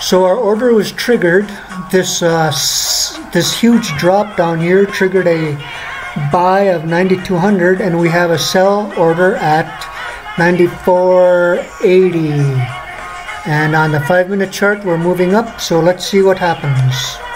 So our order was triggered. This huge drop down here triggered a buy of 9200, and we have a sell order at 9480. And on the 5-minute chart, we're moving up, so let's see what happens.